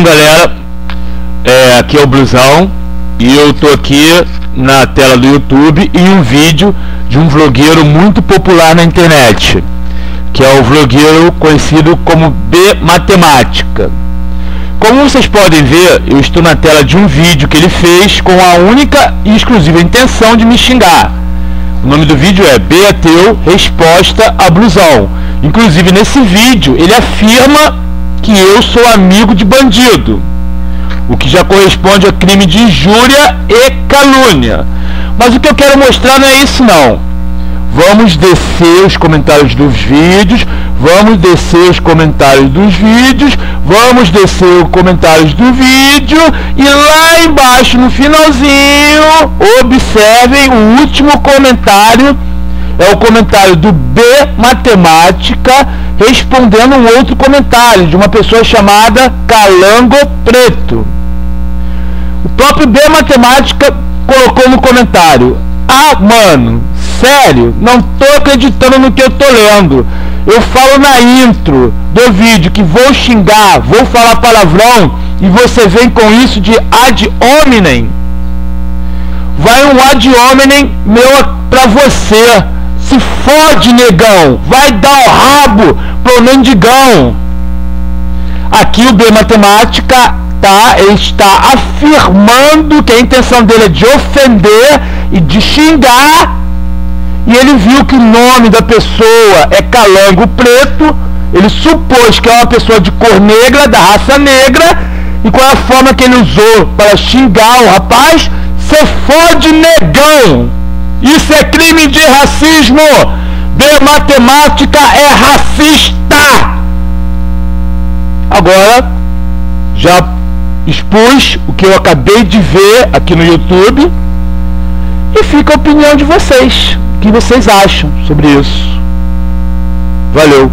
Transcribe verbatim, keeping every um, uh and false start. Então, galera, é, aqui é o Bluezão e eu tô aqui na tela do YouTube em um vídeo de um vlogueiro muito popular na internet, que é o vlogueiro conhecido como Bematemática. Como vocês podem ver, eu estou na tela de um vídeo que ele fez com a única e exclusiva intenção de me xingar. O nome do vídeo é B-Ateu Resposta a Bluezão. Inclusive, nesse vídeo ele afirma que eu sou amigo de bandido, o que já corresponde a crime de injúria e calúnia. Mas o que eu quero mostrar não é isso não. Vamos descer os comentários dos vídeos, vamos descer os comentários dos vídeos, vamos descer os comentários do vídeo e lá embaixo no finalzinho, observem o último comentário, é o comentário do Bematemática respondendo um outro comentário de uma pessoa chamada Calango Preto. O próprio Bematemática colocou no comentário: ah, mano, sério, não tô acreditando no que eu tô lendo. Eu falo na intro do vídeo que vou xingar, vou falar palavrão, e você vem com isso de ad hominem. Vai um ad hominem meu pra você. Se fode, negão, vai dar o rabo pro mendigão. Aqui o Bematemática, tá, ele está afirmando que a intenção dele é de ofender e de xingar, e ele viu que o nome da pessoa é Calango Preto, ele supôs que é uma pessoa de cor negra, da raça negra, e qual é a forma que ele usou para xingar o rapaz? Cê fode, negão! Isso é crime de racismo! Bematemática é racista! Agora, já expus o que eu acabei de ver aqui no YouTube, e fica a opinião de vocês. O que vocês acham sobre isso? Valeu!